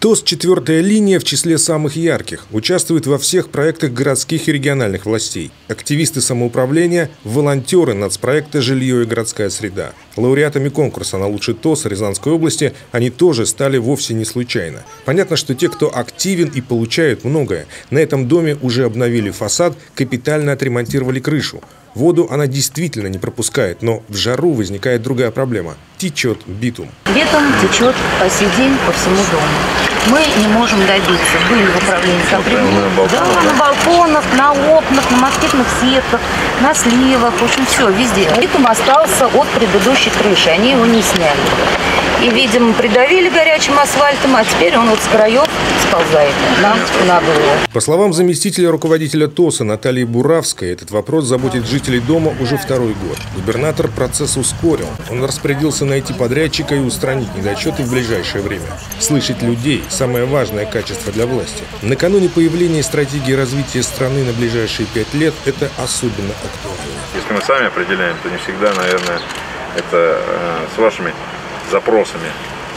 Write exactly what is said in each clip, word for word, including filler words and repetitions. ТОС «Четвертая линия» в числе самых ярких, участвует во всех проектах городских и региональных властей. Активисты самоуправления, волонтеры нацпроекта «Жилье и городская среда». Лауреатами конкурса на лучший ТОС Рязанской области они тоже стали вовсе не случайно. Понятно, что те, кто активен и получает многое. На этом доме уже обновили фасад, капитально отремонтировали крышу. Воду она действительно не пропускает, но в жару возникает другая проблема – течет битум. Летом течет по сей день по всему дому. Мы не можем добиться. Были в управлении компрессором. Да, на балконах, на окнах, на москитных сетках, на сливах, в общем, все, везде. Битум остался от предыдущей крыши, они его не сняли. И, видимо, придавили горячим асфальтом, а теперь он вот с краев сползает нам надуло. По словам заместителя руководителя ТОСа Натальи Буравской, этот вопрос заботит жителей дома уже второй год. Губернатор процесс ускорил. Он распорядился найти подрядчика и устранить недочеты в ближайшее время. Слышать людей – самое важное качество для власти. Накануне появления стратегии развития страны на ближайшие пять лет это особенно актуально. Если мы сами определяем, то не всегда, наверное, это э, с вашими запросами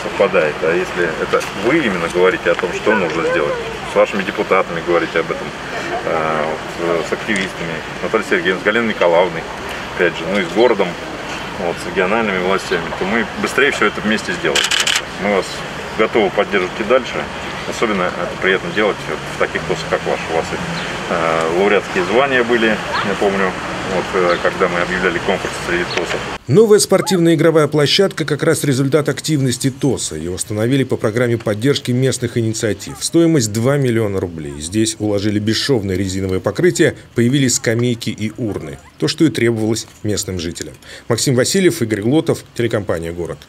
совпадает. А если это вы именно говорите о том, что нужно сделать, с вашими депутатами говорите об этом, э, с активистами, Наталья Сергеевна, с Галиной Николаевной, опять же, ну и с городом, вот, с региональными властями, то мы быстрее все это вместе сделаем. Мы вас готовы поддерживать и дальше. Особенно это приятно делать в таких ТОСах, как ваш. У вас э, лауреатские звания были, я помню. Вот, когда мы объявляли конкурс среди ТОСов. Новая спортивная игровая площадка как раз результат активности ТОСа. Ее установили по программе поддержки местных инициатив. Стоимость два миллиона рублей. Здесь уложили бесшовное резиновое покрытие, появились скамейки и урны. То, что и требовалось местным жителям. Максим Васильев, Игорь Глотов, телекомпания «Город».